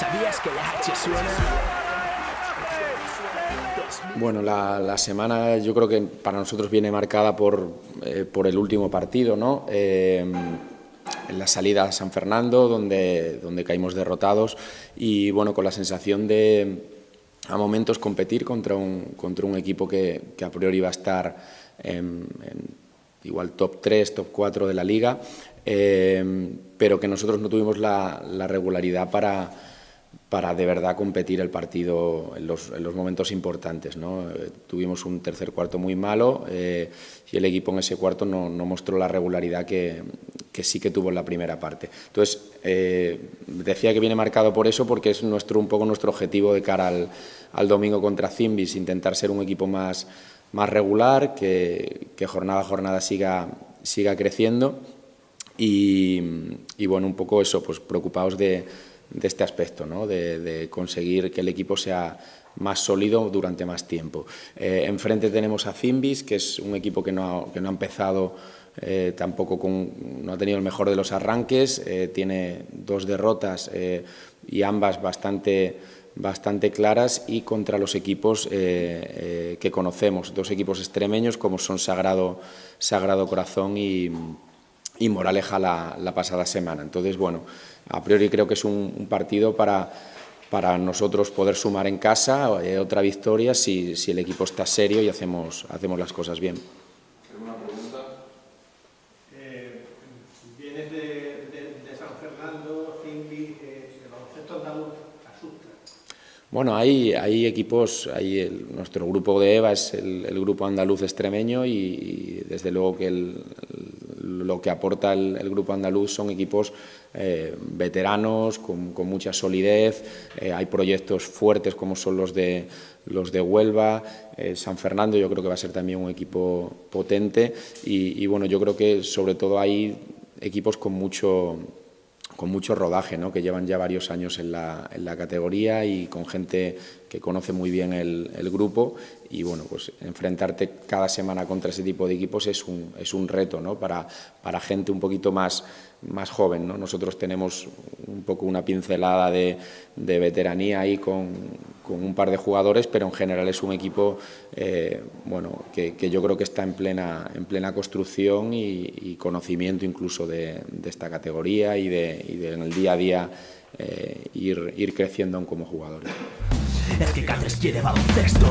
¿Sabías que la H suena? Bueno, la semana yo creo que para nosotros viene marcada por el último partido, ¿no? En la salida a San Fernando, donde caímos derrotados y bueno, con la sensación de a momentos competir contra un equipo que a priori va a estar en igual top 3, top 4 de la liga, pero que nosotros no tuvimos la regularidad para de verdad competir el partido en los momentos importantes, ¿no? Tuvimos un tercer cuarto muy malo y el equipo en ese cuarto no mostró la regularidad que sí que tuvo en la primera parte. Entonces, decía que viene marcado por eso, porque es un poco nuestro objetivo de cara al domingo contra Cimbis, intentar ser un equipo más regular, que jornada a jornada siga creciendo y bueno, un poco eso, pues preocupados de este aspecto, ¿no? De conseguir que el equipo sea más sólido durante más tiempo. Enfrente tenemos a Cimbis, que es un equipo que no ha empezado tampoco, no ha tenido el mejor de los arranques, tiene dos derrotas y ambas bastante claras, y contra los equipos que conocemos, dos equipos extremeños como son Sagrado Corazón y Moraleja la pasada semana. Entonces, bueno, a priori creo que es un partido para nosotros poder sumar en casa otra victoria si el equipo está serio y hacemos las cosas bien. ¿Alguna pregunta? Vienes de San Fernando, Cimbis, el baloncesto andaluz asusta. Bueno, hay equipos, nuestro grupo de EVA es el grupo andaluz extremeño y desde luego que lo que aporta el grupo andaluz son equipos veteranos, con mucha solidez. Hay proyectos fuertes como son los de Huelva. San Fernando yo creo que va a ser también un equipo potente y bueno, yo creo que sobre todo hay equipos con mucho rodaje, ¿no? Que llevan ya varios años en la categoría y con gente que conoce muy bien el grupo, y bueno, pues enfrentarte cada semana contra ese tipo de equipos es un reto, ¿no? Para gente un poquito más joven, ¿no? Nosotros tenemos un poco una pincelada de veteranía ahí con un par de jugadores, pero en general es un equipo bueno, que yo creo que está en plena construcción y conocimiento incluso de esta categoría y de en el día a día ir creciendo aún como jugadores. Es que Cáceres quiere baloncesto.